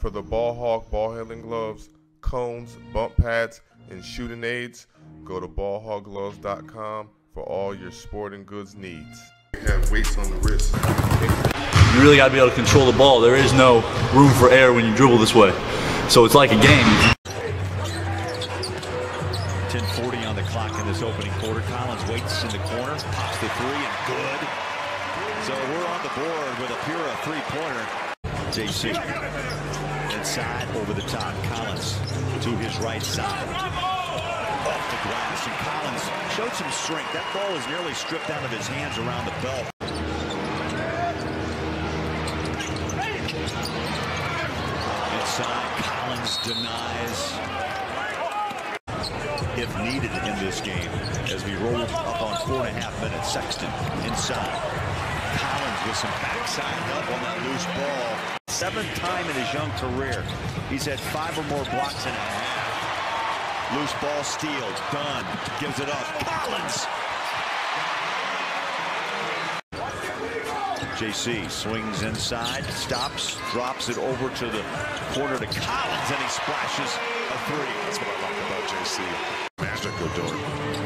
for the Ball Hog ball handling gloves, cones, bump pads, and shooting aids, go to BallHogGloves.com for all your sporting goods needs. You have weights on the wrist. You really got to be able to control the ball. There is no room for air when you dribble this way. So it's like a game. 10:40 on the clock in this opening quarter. Collins waits in the corner, pops the three, and good. So we're on the board with a Pura three-pointer. JC inside, over the top. Collins to his right side. Off the glass, and Collins showed some strength. That ball is nearly stripped out of his hands around the belt. Inside, Collins denies if needed in this game as we roll up on 4.5 minutes. Sexton inside. Collins with some backside up on that loose ball. Seventh time in his young career. He's had 5 or more blocks in a half. Loose ball steals. Dunn gives it up. Collins! JC swings inside, stops, drops it over to the corner to Collins, and he splashes a three. That's what I like about JC. Magic will do it.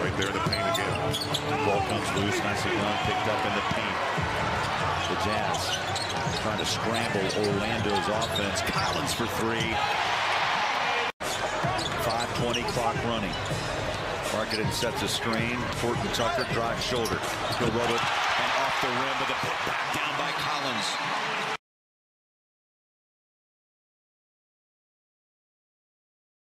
Right there in the paint again. Ball comes loose. Nicely done. Picked up in the paint. The Jazz trying to scramble Orlando's offense. Collins for three. 5:20 clock running. Marketing sets a screen. Fortin Tucker drive shoulder. He'll rub it and off the rim with a put back down by Collins.